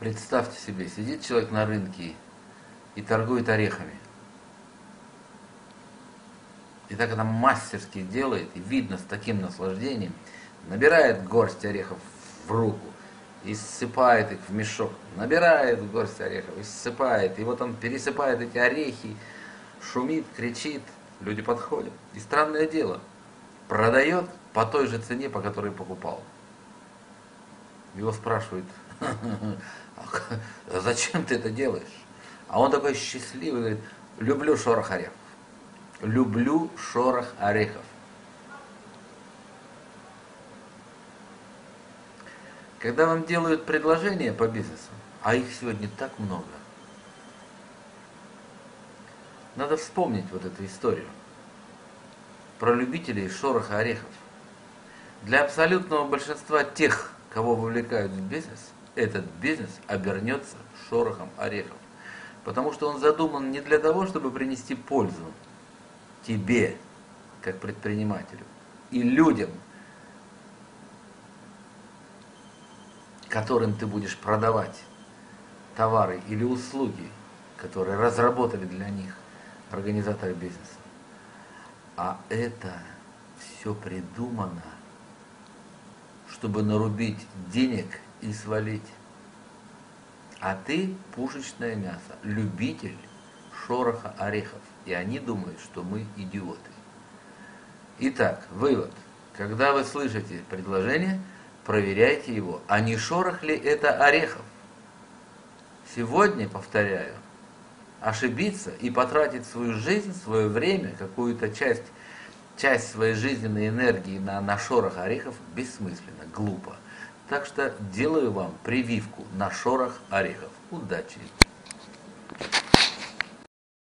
Представьте себе, сидит человек на рынке и торгует орехами. И так она мастерски делает, и видно с таким наслаждением, набирает горсть орехов в руку и ссыпает их в мешок, набирает горсть орехов и ссыпает, и вот он пересыпает эти орехи, шумит, кричит, люди подходят. И странное дело, продает по той же цене, по которой покупал. Его спрашивают, зачем ты это делаешь? А он такой счастливый, говорит, люблю шорох орехов. Люблю шорох орехов. Когда вам делают предложения по бизнесу, а их сегодня так много, надо вспомнить вот эту историю про любителей шороха орехов. Для абсолютного большинства тех, кого вовлекают в бизнес, этот бизнес обернется шорохом орехов. Потому что он задуман не для того, чтобы принести пользу тебе, как предпринимателю, и людям, которым ты будешь продавать товары или услуги, которые разработали для них организаторы бизнеса. А это все придумано, чтобы нарубить денег и свалить. А ты пушечное мясо, любитель шороха орехов. И они думают, что мы идиоты. Итак, вывод. Когда вы слышите предложение, проверяйте его, а не шорох ли это орехов. Сегодня, повторяю, ошибиться и потратить свою жизнь, свое время, какую-то часть своей жизненной энергии на шорох орехов бессмысленно, глупо. Так что делаю вам прививку на шорох орехов. Удачи!